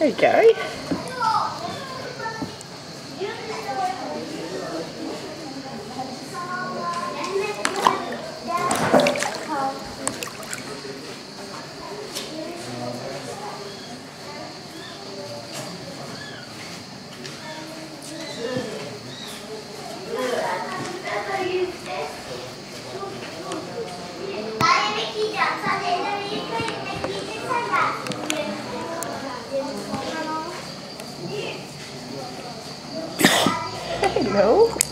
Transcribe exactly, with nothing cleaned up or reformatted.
There you go. No.